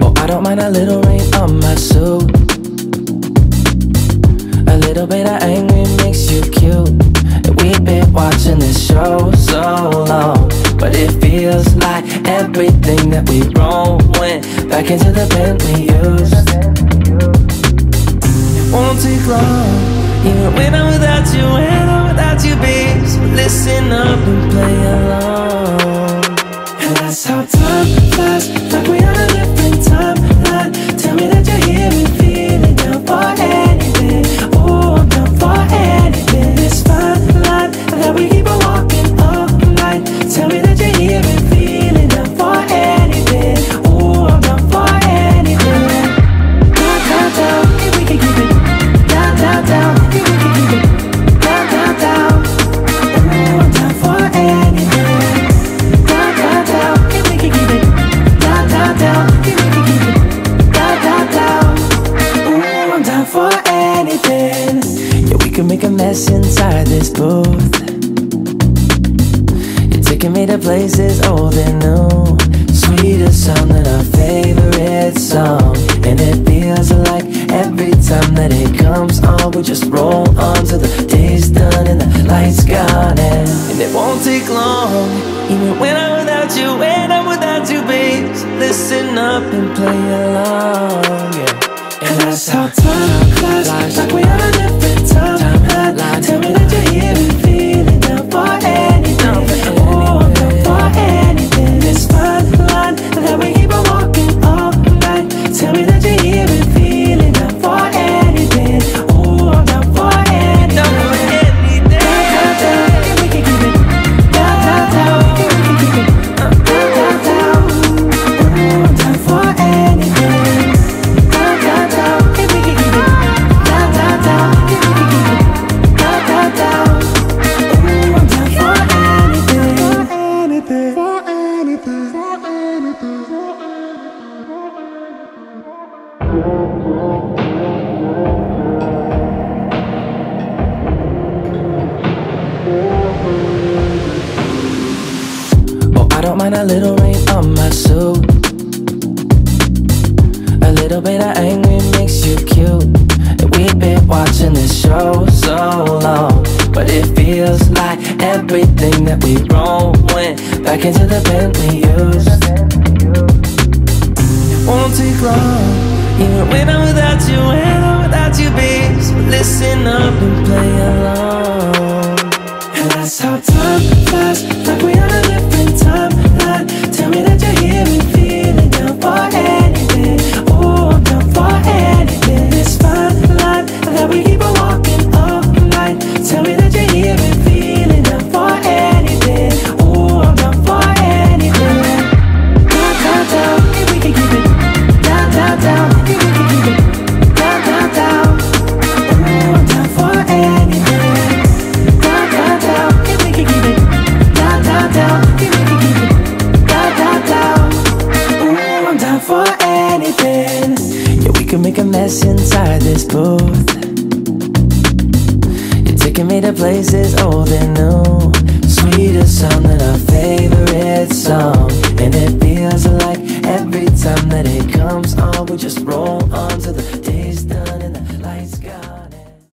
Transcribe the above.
Oh, I don't mind a little rain on my suit. A little bit of angry makes you cute. And we've been watching this show so long, but it feels like everything that we wrong went back into the bend we used. It won't take long. Even when I'm without you, when I'm without you, babe, so listen up and play along. And that's how time flies, like we're on a different timeline. Tell me that you're here and feeling down for anything. Oh, I'm down for anything. This fine line that we keep on walking all night. Tell me that you're here and feeling down for anything. Oh, I'm down for anything. Down, down, down, if we can keep it. Down, down, down. Inside this booth, you're taking me to places old and new. Sweeter sound than our favorite song, and it feels like every time that it comes on, we just roll on till the day's done and the light's gone. And it won't take long, even when I'm without you, when I'm without you, babe, so listen up and play along. Yeah. And that's how time flies, like we are a different time. Tell me that you're here and feeling down for anything. Oh, I'm down for anything. This fine line that we keep on walking all night. Tell me that you're here and feeling down for anything. Oh, I'm down for anything. Down, down, down, if we can keep it. Down, down, down, if we can keep it. Down, down, down, oh, I'm down for anything. Down, down, down, if we can keep it. Down, down, down, if we can keep it. I don't mind a little rain on my suit. A little bit of angry makes you cute. And we've been watching this show so long, but it feels like everything that we wrong went back into the bend we used. It won't take long, even when I'm without you, when I'm without you, babe, so listen up and play along. And that's how time flies, like we are living. Tell me that you're here and feeling down for anything. Oh, I'm down for anything. This fine line that we keep on walking all night. Tell me that you're here and feeling down for anything. Oh, I'm down for anything. Down, down, down, if we can keep it. Down, down, down, if we can keep it. Down, down, down, oh, I'm down for anything. Down, down, down, if we can keep it. Down, down, down, if we can keep it. For anything. Yeah, we can make a mess inside this booth. You're taking me to places old and new. Sweeter sound than our favorite song, and it feels like every time that it comes on, we just roll on to the